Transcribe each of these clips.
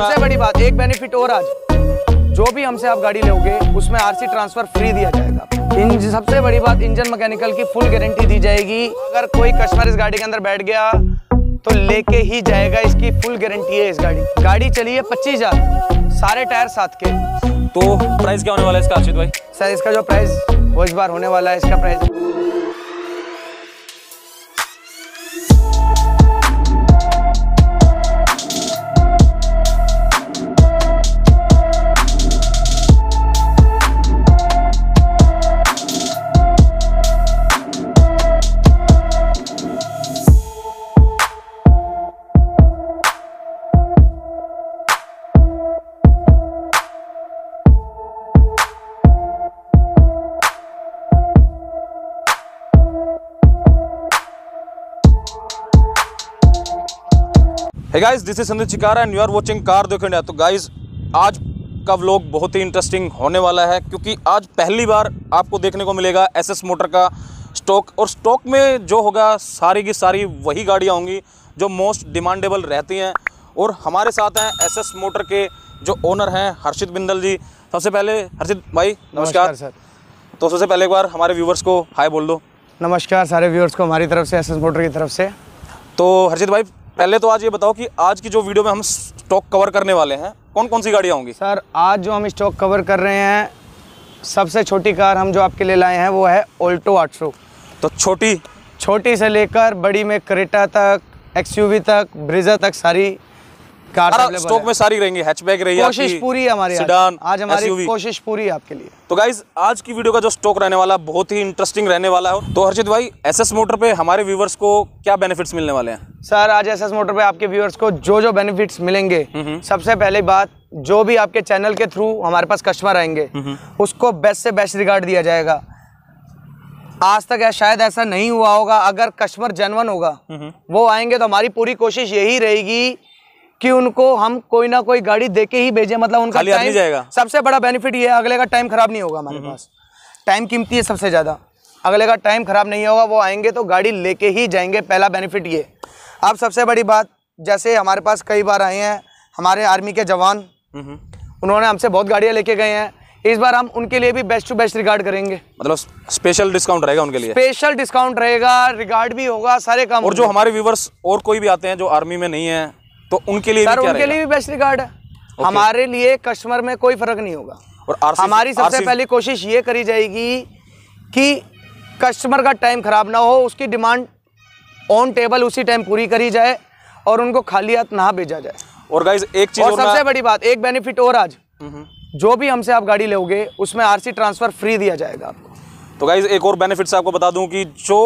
सबसे बड़ी बात एक बेनिफिट और, आज जो भी हमसे आप गाड़ी लोगे उसमें आरसी ट्रांसफर फ्री दिया जाएगा। इंजन, सबसे बड़ी बात इंजन मैकेनिकल की फुल गारंटी दी जाएगी। अगर कोई कस्टमर इस गाड़ी के अंदर बैठ गया तो लेके ही जाएगा, इसकी फुल गारंटी है। इस गाड़ी चली है 25,000, सारे टायर साथ के। तो प्राइस क्या होने वाला है इसका हर्षित भाई? सर इसका जो प्राइस वो इस बार होने वाला है, इसका Hey guys, this is Sandhu Chikara and you are watching car देखोनिया। तो गाइस, आज का व्लॉग बहुत ही इंटरेस्टिंग होने वाला है क्योंकि आज पहली बार आपको देखने को मिलेगा एसएस मोटर का स्टॉक। और स्टॉक में जो होगा सारी की सारी वही गाड़ियां होंगी जो मोस्ट डिमांडेबल रहती हैं। और हमारे साथ हैं एसएस मोटर के जो ओनर हैं हर्षित बिंदल जी। सबसे पहले हर्षित भाई नमस्कार सर। तो सबसे पहले एक बार हमारे व्यूवर्स को हाय बोल दो। नमस्कार सारे व्यूवर्स को हमारी तरफ से, एसएस मोटर की तरफ से। तो हर्षित भाई पहले तो आज ये बताओ कि आज की जो वीडियो में हम स्टॉक कवर करने वाले हैं कौन कौन सी गाड़ियाँ होंगी? सर आज जो हम स्टॉक कवर कर रहे हैं, सबसे छोटी कार हम जो आपके लिए लाए हैं वो है ऑल्टो 800। तो छोटी से लेकर बड़ी में क्रेटा तक, XUV तक, ब्रेजा तक सारी कार स्टॉक में सारी रहेंगी। हैचबैक रहेगी, कोशिश पूरी हमारी आज हमारी कोशिश पूरी आपके लिए। तो गाइज आज की वीडियो का जो स्टॉक रहने वाला बहुत ही इंटरेस्टिंग रहने वाला है। तो हर्षित भाई, एसएस मोटर पे हमारे व्यूवर्स को क्या बेनिफिट्स मिलने वाले हैं? सर आज एसएस मोटर पे आपके व्यूवर्स को जो जो बेनिफिट्स मिलेंगे, सबसे पहले बात जो भी आपके चैनल के थ्रू हमारे पास कस्टमर आएंगे उसको बेस्ट से बेस्ट रिगार्ड दिया जाएगा। आज तक शायद ऐसा नहीं हुआ होगा। अगर कस्टमर जेन्युइन होगा वो आएंगे तो हमारी पूरी कोशिश यही रहेगी कि उनको हम कोई ना कोई गाड़ी देके ही भेजे, मतलब उनका टाइम जाएगा। सबसे बड़ा बेनिफिट ये है अगले का टाइम खराब नहीं होगा। हमारे पास टाइम कीमती है सबसे ज़्यादा, अगले का टाइम खराब नहीं होगा। वो आएंगे तो गाड़ी लेके ही जाएंगे, पहला बेनिफिट ये। अब सबसे बड़ी बात, जैसे हमारे पास कई बार आए हैं हमारे आर्मी के जवान, उन्होंने हमसे बहुत गाड़ियाँ लेके गए हैं। इस बार हम उनके लिए भी बेस्ट टू बेस्ट रिगार्ड करेंगे, मतलब स्पेशल डिस्काउंट रहेगा उनके लिए। स्पेशल डिस्काउंट रहेगा, रिगार्ड भी होगा, सारे काम। और जो हमारे व्यूवर्स और कोई भी आते हैं जो आर्मी में नहीं है तो उनके लिए भी बेस्ट रिगार्ड है। हमारे लिए कस्टमर में कोई फर्क नहीं होगा। और हमारी सबसे पहली कोशिश ये करी जाएगी कि कस्टमर का टाइम खराब ना हो, उसकी डिमांड ऑन टेबल उसी टाइम पूरी करी जाए और उनको खाली हाथ ना भेजा जाए। और गाइस एक चीज और सबसे बड़ी बात, एक बेनिफिट और, आज जो भी हमसे आप गाड़ी लोगे उसमें आरसी ट्रांसफर फ्री दिया जाएगा आपको। तो गाइस एक और बेनिफिट से आपको बता दूं कि जो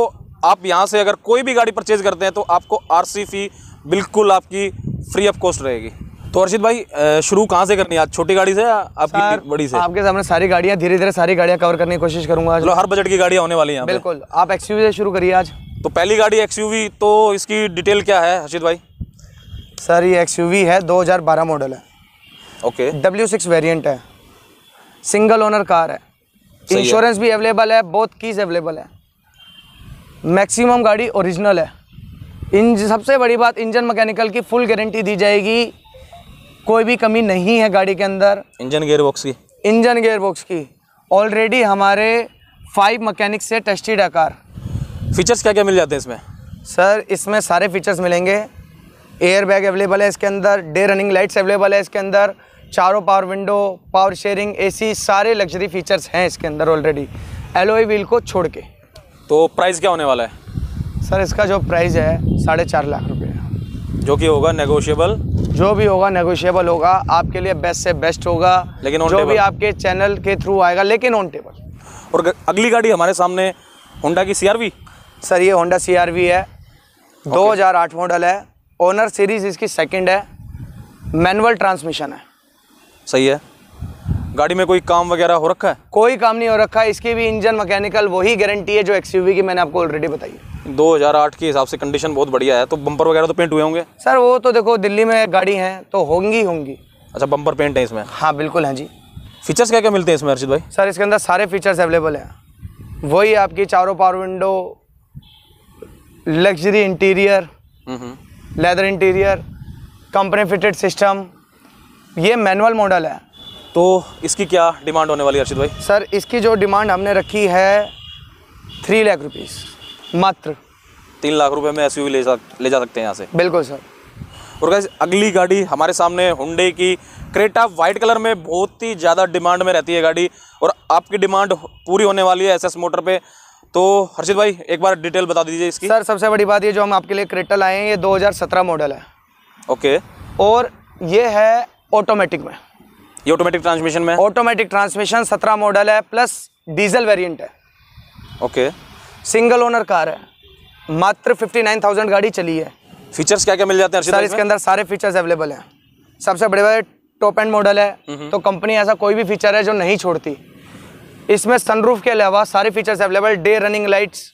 आप यहाँ से अगर कोई भी गाड़ी परचेज करते हैं तो आपको आरसी फी बिल्कुल आपकी फ्री ऑफ कॉस्ट रहेगी। तो हर्षित भाई शुरू कहाँ से करनी है, आज छोटी गाड़ी से या आपकी बड़ी से? आपके सामने सारी गाड़ियाँ, धीरे धीरे सारी गाड़ियाँ कवर करने की कोशिश करूंगा। चलो हर बजट की गाड़ियाँ होने वाली हैं। बिल्कुल, आप XUV से शुरू करिए आज। तो पहली गाड़ी XUV, तो इसकी डिटेल क्या है हर्षित भाई? सर ये XUV है, 2012 मॉडल है। ओके, W6 वेरियंट है, सिंगल ओनर कार है, इंश्योरेंस भी अवेलेबल है, बहुत कीज अवेलेबल है, मैक्सिमम गाड़ी ओरिजिनल है। इंजन, सबसे बड़ी बात इंजन मैकेनिकल की फुल गारंटी दी जाएगी, कोई भी कमी नहीं है गाड़ी के अंदर। इंजन गेयरबॉक्स की ऑलरेडी हमारे 5 मैकेनिक से टेस्टेड है कार। फीचर्स क्या क्या मिल जाते हैं इसमें? सर इसमें सारे फीचर्स मिलेंगे। एयर बैग अवेलेबल है इसके अंदर, डे रनिंग लाइट्स अवेलेबल है इसके अंदर, चारों power window, power steering, AC, सारे लग्जरी फीचर्स हैं इसके अंदर ऑलरेडी, एलॉय व्हील को छोड़ के। तो प्राइस क्या होने वाला है? सर इसका जो प्राइस है 4.5 लाख रुपये, जो कि होगा नेगोशिएबल। जो भी होगा नेगोशिएबल होगा, आपके लिए बेस्ट से बेस्ट होगा, लेकिन ऑन टेबल, जो भी आपके चैनल के थ्रू आएगा, लेकिन ऑन टेबल। और अगली गाड़ी हमारे सामने होंडा की CRV। सर ये होंडा CRV है, 2008 मॉडल है, ओनर सीरीज इसकी सेकंड है, मैनुअल ट्रांसमिशन है। सही है। गाड़ी में कोई काम वगैरह हो रखा है? कोई काम नहीं हो रखा है, इसकी भी इंजन मैकेनिकल वही गारंटी है जो XUV की मैंने आपको ऑलरेडी बताई है। 2008 के हिसाब से कंडीशन बहुत बढ़िया है। तो बम्पर वगैरह तो पेंट हुए होंगे? सर वो तो देखो दिल्ली में गाड़ी है तो होंगी। अच्छा, बम्पर पेंट है इसमें? हाँ बिल्कुल है जी। फीचर्स क्या क्या मिलते हैं इसमें हर्षित भाई? सर इसके अंदर सारे फीचर्स अवेलेबल हैं, वही आपकी चारों power window, luxury interior, leather interior, company fitted system, ये मैनुअल मॉडल है। तो इसकी क्या डिमांड होने वाली है हर्षित भाई? सर इसकी जो डिमांड हमने रखी है 3 लाख रुपीस मात्र। 3 लाख रुपए में एसयूवी ले जा सकते हैं यहाँ से। बिल्कुल सर। और गाइस अगली गाड़ी हमारे सामने हुंडई की क्रेटा वाइट कलर में बहुत ही ज़्यादा डिमांड में रहती है गाड़ी, और आपकी डिमांड पूरी होने वाली है एसएस मोटर पे। तो हर्षित भाई एक बार डिटेल बता दीजिए इसकी। सर सबसे बड़ी बात ये जो हम आपके लिए क्रेटा लाए हैं ये 2017 मॉडल है। ओके। और ये है ऑटोमेटिक में, ये ऑटोमेटिक ट्रांसमिशन में, ऑटोमेटिक ट्रांसमिशन 17 मॉडल है प्लस डीजल वेरिएंट है। ओके। सिंगल ओनर कार है, मात्र 59,000 गाड़ी चली है। फीचर्स क्या क्या मिल जाते हैं सर इसके अंदर? सारे फीचर्स अवेलेबल हैं। सबसे बड़े बात टॉप एंड मॉडल है तो कंपनी ऐसा कोई भी फीचर है जो नहीं छोड़ती। इसमें सनरूफ के अलावा सारे features available, day running lights,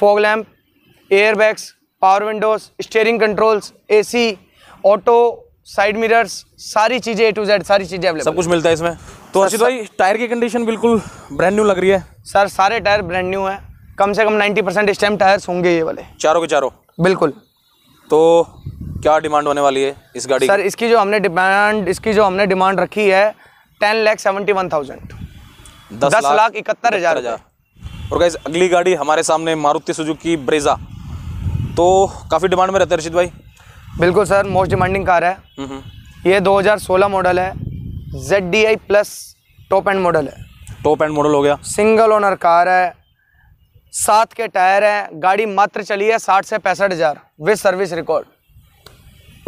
fog lamp, airbags, power windows, steering controls, AC, auto, side mirrors, सारी चीज़ें A to Z सारी चीज़ें अवेलेबल, सब कुछ मिलता है इसमें। तो हर्षित भाई टायर की कंडीशन बिल्कुल ब्रांड न्यू लग रही है। सर सारे टायर ब्रांड न्यू हैं, कम से कम 90% इस टाइम टायर्स होंगे ये वाले, चारों के चारों। बिल्कुल। तो क्या डिमांड होने वाली है इस गाड़ी? सर इसकी जो हमने डिमांड रखी है 10,71,000, 10,71,000। और गाइस अगली गाड़ी हमारे सामने मारुति सुजुकी ब्रेजा, तो काफ़ी डिमांड में रहते है हर्षित भाई। बिल्कुल सर, मोस्ट डिमांडिंग कार है ये। 2016 मॉडल है, ZDI plus top end model है। टॉप एंड मॉडल हो गया। सिंगल ओनर कार है, 7 के टायर हैं, गाड़ी मात्र चली है 60 से 65,000 विद सर्विस रिकॉर्ड।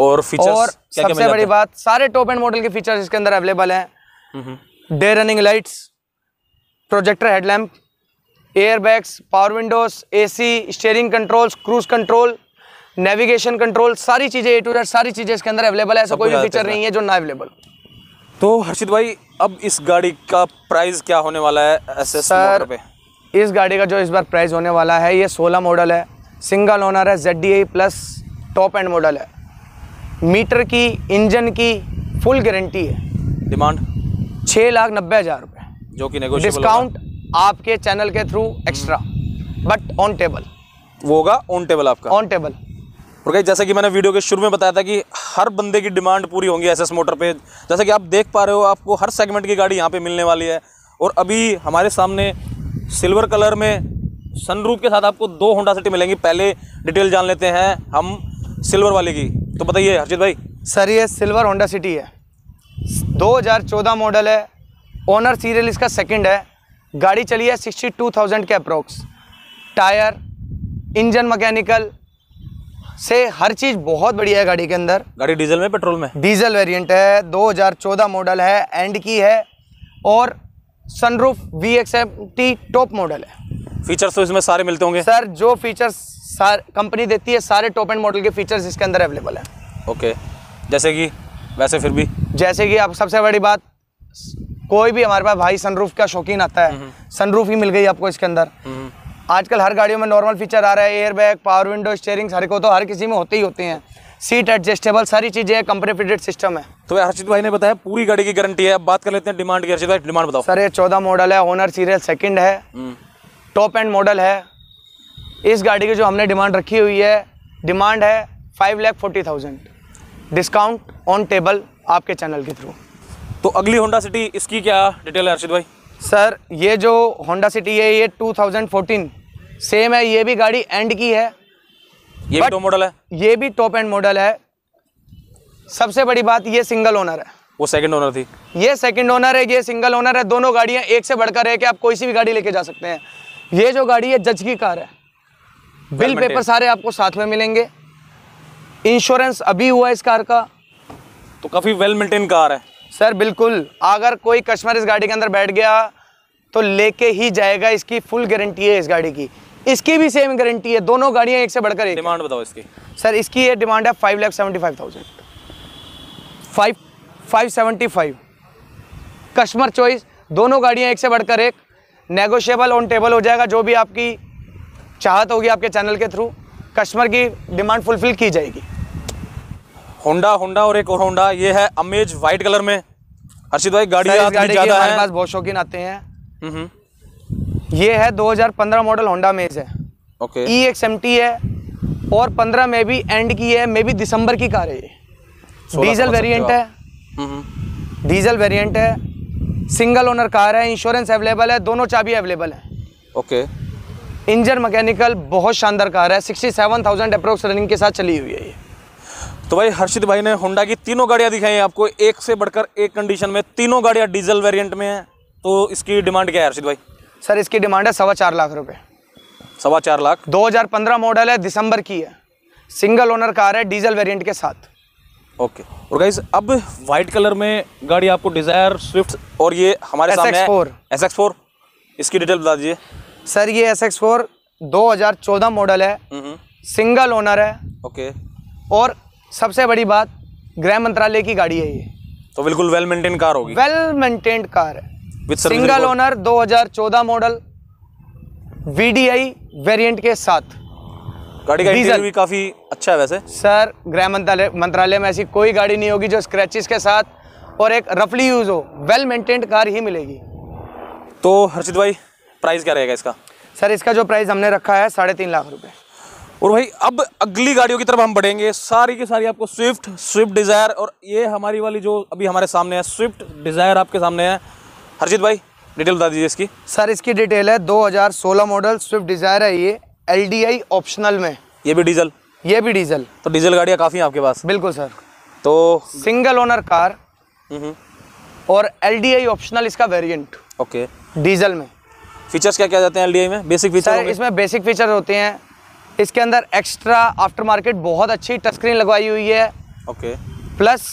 और फीचर्स क्या-क्या सबसे बड़ी बात, सारे टॉप एंड मॉडल के फीचर्स इसके अंदर अवेलेबल हैं। Day running lights, projector headlamp, airbags, power windows, AC, steering controls, cruise control, navigation control, सारी चीज़ें A to Z सारी चीज़ें इसके अंदर अवेलेबल है। ऐसा कोई भी फीचर नहीं है जो ना अवेलेबल। तो हर्षित भाई अब इस गाड़ी का प्राइस क्या होने वाला है SS मोटर पे? इस गाड़ी का जो इस बार प्राइस होने वाला है, ये 16 मॉडल है, सिंगल ओनर है, ZDI plus top end model है, मीटर की, इंजन की फुल गारंटी है। डिमांड 6,90,000 रुपये, जो कि नेगोशिएबल, डिस्काउंट आपके चैनल के through extra, but on table वो होगा। ऑन टेबल आपका, ऑन टेबल। और गाइस जैसा कि मैंने वीडियो के शुरू में बताया था कि हर बंदे की डिमांड पूरी होंगी एसएस मोटर पे। जैसा कि आप देख पा रहे हो आपको हर सेगमेंट की गाड़ी यहाँ पे मिलने वाली है। और अभी हमारे सामने सिल्वर कलर में सनरूफ के साथ आपको 2 होंडा सिटी मिलेंगी। पहले डिटेल जान लेते हैं हम सिल्वर वाले की, तो बताइए हर्षित भाई। सर ये सिल्वर होंडा सिटी है, 2014 मॉडल है, ओनर सीरियल इसका 2nd है, गाड़ी चली है 62,000 के अप्रोक्स, टायर, इंजन मैकेनिकल से हर चीज़ बहुत बढ़िया है गाड़ी के अंदर। गाड़ी डीजल में, पेट्रोल में? डीजल वेरिएंट है, 2014 मॉडल है, एंड की है, और सनरूफ VXMT टॉप मॉडल है। फीचर्स तो इसमें सारे मिलते होंगे सर, जो फीचर्स कंपनी देती है सारे टॉप एंड मॉडल के फीचर्स इसके अंदर अवेलेबल है। ओके। जैसे कि वैसे फिर भी जैसे कि आप सबसे बड़ी बात, कोई भी हमारे पास भाई सनरूफ का शौकीन आता है, सनरूफ ही मिल गई आपको इसके अंदर। आजकल हर गाड़ियों में नॉर्मल फीचर आ रहा है, एयरबैग, पावर विंडो, स्टीयरिंग, हर को तो हर किसी में होते ही होते हैं, सीट एडजस्टेबल, सारी चीज़ें, कंपनी फिटेड सिस्टम है। तो हर्षित भाई ने बताया पूरी गाड़ी की गारंटी है। अब बात कर लेते हैं डिमांड की। हर्षित भाई डिमांड बताओ। सर ये 14 मॉडल है, ओनर सीरियल 2nd है, टॉप एंड मॉडल है। इस गाड़ी की जो हमने डिमांड रखी हुई है, डिमांड है 5,40,000, डिस्काउंट ऑन टेबल आपके चैनल के थ्रू। तो अगली होंडा सिटी, इसकी क्या डिटेल है हर्षित भाई? सर ये जो होंडा सिटी है ये 2014 सेम है, ये भी गाड़ी एंड की है, ये भी टॉप मॉडल है, ये भी टॉप एंड मॉडल है। सबसे बड़ी बात ये सिंगल ओनर है, वो 2nd ओनर थी, ये 2nd ओनर है, ये सिंगल ओनर है। दोनों गाड़ियाँ एक से बढ़कर है कि आप कोई सी भी गाड़ी लेके जा सकते हैं। ये जो गाड़ी है जज की कार है, बिल पेपर सारे आपको साथ में मिलेंगे, इंश्योरेंस अभी हुआ है इस कार का, तो काफ़ी वेल मेंटेन कार है सर। बिल्कुल, अगर कोई कस्टमर इस गाड़ी के अंदर बैठ गया तो लेके ही जाएगा, इसकी फुल गारंटी है इस गाड़ी की, इसकी भी सेम गारंटी है, दोनों गाड़ियाँ एक से बढ़कर एक। डिमांड बताओ इसकी। सर इसकी ये डिमांड है 5,75,000, 5,75,000, कस्टमर चॉइस, दोनों गाड़ियाँ एक से बढ़कर एक, नेगोशिएबल, ऑन टेबल हो जाएगा। जो भी आपकी चाहत होगी आपके चैनल के थ्रू कस्टमर की डिमांड फुलफिल की जाएगी। होंडा और एक और होंडा, ये है अमेज वाइट कलर में। हर्षित भाई गाड़ियाँ ज़्यादा हमारे पास बहुत शौकीन आते हैं। ये है 2015 मॉडल होंडा अमेज है, ओके, EXMT है, और 15 में भी एंड की है, मे भी दिसंबर की कार है, डीजल वेरिएंट है, डीजल वेरिएंट है, सिंगल ओनर कार है, इंश्योरेंस अवेलेबल है, दोनों चाबी अवेलेबल है। ओके, इंजन मैकेनिकल बहुत शानदार कार है, 67,000 अप्रोक्स रनिंग के साथ चली हुई है ये। तो भाई हर्षित भाई ने होंडा की तीनों गाड़ियाँ दिखाई हैं आपको, एक से बढ़कर एक कंडीशन में, तीनों गाड़ियाँ डीजल वेरिएंट में हैं। तो इसकी डिमांड क्या है हर्षित भाई? सर इसकी डिमांड है 4.25 लाख रुपये। 4.25 लाख। 2015 मॉडल है, दिसंबर की है, सिंगल ओनर कार है, डीजल वेरिएंट के साथ। ओके, और गाइस अब वाइट कलर में गाड़ी आपको डिज़ायर स्विफ्ट और ये हमारे सामने SX4, इसकी डिटेल बता दीजिए। सर ये SX4 2014 मॉडल है, सिंगल ओनर है। ओके, और सबसे बड़ी बात गृह मंत्रालय की गाड़ी है ये, तो बिल्कुल वेल मेंटेन कार होगी। वेल मेंटेन्ड कार है, single owner, 2014 model, VDI variant के साथ। गाड़ी का इंटीरियर भी काफ़ी अच्छा है वैसे। सर गृह मंत्रालय में ऐसी कोई गाड़ी नहीं होगी जो स्क्रैचेस के साथ और एक रफली यूज़ हो, वेल मेंटेन्ड कार ही मिलेगी। तो हर्षित भाई प्राइस क्या रहेगा इसका? सर इसका जो प्राइस हमने रखा है 3.5 लाख रुपए। और भाई अब अगली गाड़ियों की तरफ हम बढ़ेंगे, सारी की सारी आपको स्विफ्ट डिज़ायर, और ये हमारी वाली जो अभी हमारे सामने है स्विफ्ट डिज़ायर आपके सामने है। हर्षित भाई डिटेल बता दीजिए इसकी। सर इसकी डिटेल है 2016 मॉडल स्विफ्ट डिज़ायर है ये, LDI ऑप्शनल में। ये भी डीजल? ये भी डीजल। तो डीजल गाड़ियाँ काफ़ी हैं आपके पास? बिल्कुल सर। तो सिंगल ओनर कार और LDI ऑप्शनल इसका वेरिएंट। ओके, डीजल में फीचर्स क्या क्या जाते हैं LDI में? बेसिक फीचर सर इसमें बेसिक फीचर होते हैं, इसके अंदर एक्स्ट्रा आफ्टर मार्केट बहुत अच्छी टच स्क्रीन लगवाई हुई है। ओके, प्लस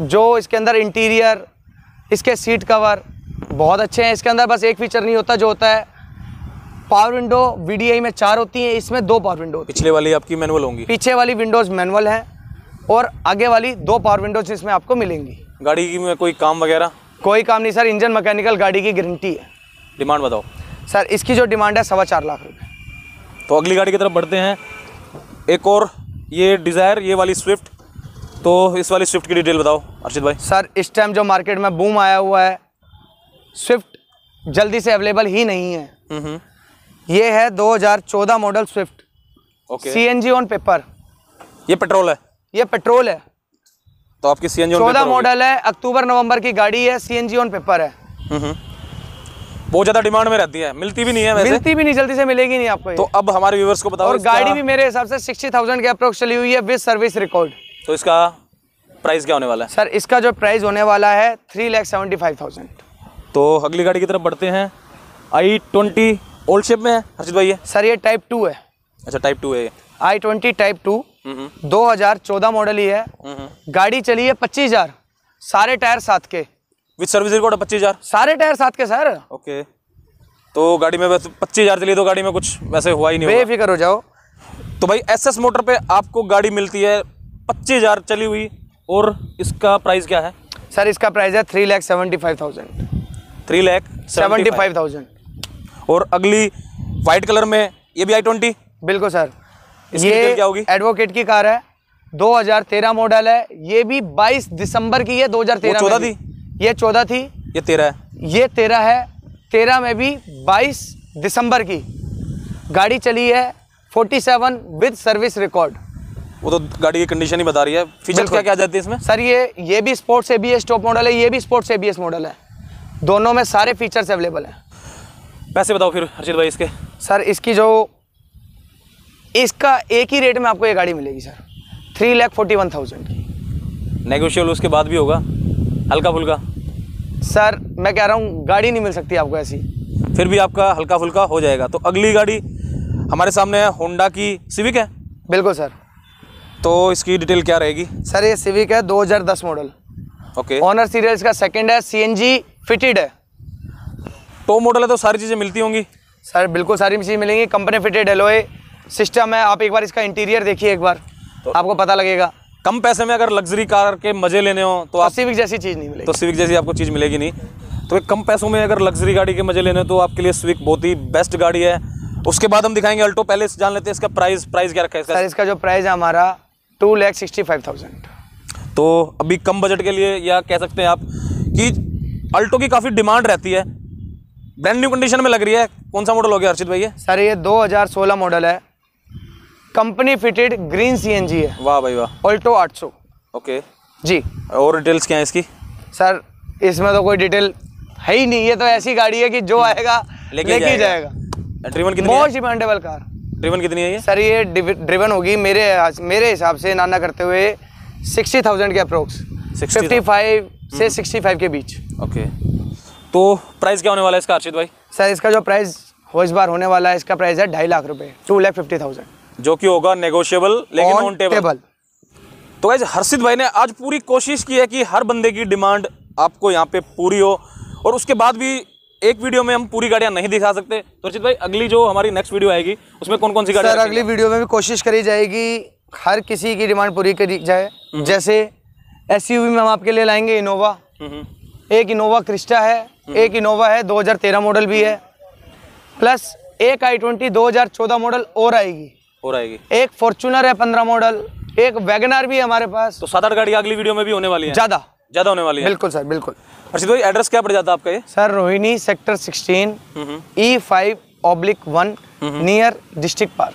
जो इसके अंदर इंटीरियर, इसके सीट कवर बहुत अच्छे हैं। इसके अंदर बस एक फीचर नहीं होता जो होता है पावर विंडो। VDI में 4 होती हैं, इसमें 2 पावर विंडो। पिछले वाली आपकी मैनुअल होंगी? पीछे वाली विंडोज़ मैनुअल है और आगे वाली 2 पावर विंडोज इसमें आपको मिलेंगी। गाड़ी की में कोई काम वगैरह? कोई काम नहीं सर, इंजन मैकेनिकल, गाड़ी की गारंटी है। डिमांड बताओ सर इसकी। जो डिमांड है 4.25 लाख रुपये। तो अगली गाड़ी की तरफ बढ़ते हैं, एक और ये डिज़ायर, ये वाली स्विफ्ट। तो इस वाली स्विफ्ट की डिटेल बताओ हर्षित भाई। सर इस टाइम जो मार्केट में बूम आया हुआ है, स्विफ्ट जल्दी से अवेलेबल ही नहीं है। ये है 2014 model Swift. Okay, CNG on paper. ये पेट्रोल है? ये पेट्रोल है। तो आपकी CNG 14 मॉडल है, अक्टूबर नवंबर की गाड़ी है, CNG ऑन पेपर है। बहुत ज़्यादा डिमांड में रहती है, मिलती भी नहीं है वैसे। मिलती भी नहीं, जल्दी से मिलेगी नहीं आपको। तो अब हमारे व्यूवर्स को बताओ। और गाड़ी भी मेरे हिसाब से 60,000 के अप्रोक्स चली हुई है विद सर्विस रिकॉर्ड। तो इसका प्राइस क्या होने वाला है? सर इसका जो प्राइस होने वाला है 3,75,000। तो अगली गाड़ी की तरफ बढ़ते हैं, i20 ओल्ड शेप में है हर्षित भाई। है सर ये टाइप 2 है। अच्छा, टाइप 2 है ये, i20 टाइप 2, 2014 मॉडल ही है। गाड़ी चली है 25,000, सारे टायर साथ के, विद सर्विस रिकॉर्ड। 25,000 सारे टायर साथ के सर। ओके, तो गाड़ी में बस 25,000 चली, तो गाड़ी में कुछ वैसे हुआ ही नहीं। बेफिक्र हो जाओ। तो भाई SS मोटर पे आपको गाड़ी मिलती है 25,000 चली हुई, और इसका प्राइस क्या है? सर इसका प्राइस है 3,75,000। 3,75,000। और अगली वाइट कलर में, ये भी i20? बिल्कुल सर, ये क्या होगी? एडवोकेट की कार है, 2013 मॉडल है, ये भी 22 दिसंबर की है। 2013 में थी ये, 14 थी ये, 13 है ये, 13 है 13 में भी 22 दिसंबर की गाड़ी चली है, 47 विद सर्विस रिकॉर्ड। वो तो गाड़ी की कंडीशन ही बता रही है। फीचर्स क्या क्या जाती है इसमें? सर ये भी स्पोर्ट्स ABS टॉप मॉडल है, ये भी स्पोर्ट्स ABS मॉडल है, दोनों में सारे फीचर्स अवेलेबल हैं। पैसे बताओ फिर हर्षित भाई इसके। सर इसकी जो इसका एक ही रेट में आपको ये गाड़ी मिलेगी सर, 3,41,000 की। नेगोशियल उसके बाद भी होगा हल्का फुल्का? सर मैं कह रहा हूँ गाड़ी नहीं मिल सकती आपको ऐसी, फिर भी आपका हल्का फुल्का हो जाएगा। तो अगली गाड़ी हमारे सामने है होंडा की सिविक है? बिल्कुल सर। तो इसकी डिटेल क्या रहेगी? सर ये सिविक है 2010 मॉडल। ओके, ऑनर सीरियल्स का सेकंड है, CNG फिटेड है, तो मॉडल है तो सारी चीज़ें मिलती होंगी सर? बिल्कुल सारी चीज़ें मिलेंगी, कंपनी फिटेड एलॉय सिस्टम है। आप एक बार इसका इंटीरियर देखिए एक बार, तो आपको पता लगेगा। कम पैसे में अगर लग्जरी कार के मजे लेने हो तो आप सिविक जैसी चीज़ नहीं मिलेगी। तो सिविक जैसी आपको चीज़ मिलेगी नहीं। तो कम पैसों में अगर लग्जरी गाड़ी के मजे लेने हो तो आपके लिए सिविक बहुत ही बेस्ट गाड़ी है। उसके बाद हम दिखाएंगे अल्टो, पहले जान लेते हैं इसका प्राइस क्या रखा है इसका? सर इसका जो प्राइस है हमारा 2,65,000। तो अभी कम बजट के लिए, या कह सकते हैं आप कि अल्टो की काफ़ी डिमांड रहती है, ब्रांड न्यू कंडीशन में लग रही है। कौन सा मॉडल हो गया हर्षित भाई ये? सर ये 2016 मॉडल है, कंपनी फिटेड ग्रीन CNG है। वाह भाई वाह। अल्टो 800। ओके, जी। और डिटेल्स क्या है इसकी? सर इसमें तो कोई डिटेल है ही नहीं, ये तो ऐसी गाड़ी है कि जो आएगा लेके जाएगा। ड्रिवन कितनी है? Most demandable car. ड्रिवन कितनी है ये? सर ये ड्रिवन होगी मेरे हिसाब से नाना करते हुए 60,000 के अप्रोक्स, 55 से 65 के बीच। ओके, तो प्राइस क्या होने वाला है इसका हर्षित भाई? सर इसका जो प्राइस इस बार होने वाला है, इसका प्राइस है 2.5 लाख रुपए, 2,50,000, जो कि होगा नेगोशियेबल लेकिन ऑन टेबल। तो गाइस हर्षित भाई ने आज पूरी कोशिश की है कि हर बंदे की डिमांड आपको यहाँ पे पूरी हो, और उसके बाद भी एक वीडियो में हम पूरी गाड़ियाँ नहीं दिखा सकते। तो हर्षित भाई अगली जो हमारी नेक्स्ट वीडियो आएगी उसमें कौन कौन सी गाड़ियाँ? सर अगली वीडियो में भी कोशिश करी जाएगी हर किसी की डिमांड पूरी करी जाए। जैसे एसयूवी में हम आपके लिए लाएंगे इनोवा, एक इनोवा क्रिस्टा है, एक इनोवा है 2013 मॉडल भी है, प्लस एक i20 2014 मॉडल और आएगी, एक फॉर्च्यूनर है 15 मॉडल, एक वैगनर भी है हमारे पास। तो 7-8 गाड़ियाँ अगली वीडियो में भी होने वाली है, ज़्यादा होने वाली है। बिल्कुल सर, बिल्कुल। हर्षित भाई एड्रेस क्या पड़ जाता है आपका? ये sir Rohini sector 16 E5/1 near district park.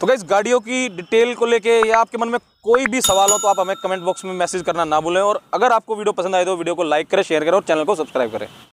तो गाइस गाड़ियों की डिटेल को लेके या आपके मन में कोई भी सवाल हो तो आप हमें कमेंट बॉक्स में मैसेज करना ना भूलें, और अगर आपको वीडियो पसंद आए तो वीडियो को लाइक करें, शेयर करें और चैनल को सब्सक्राइब करें।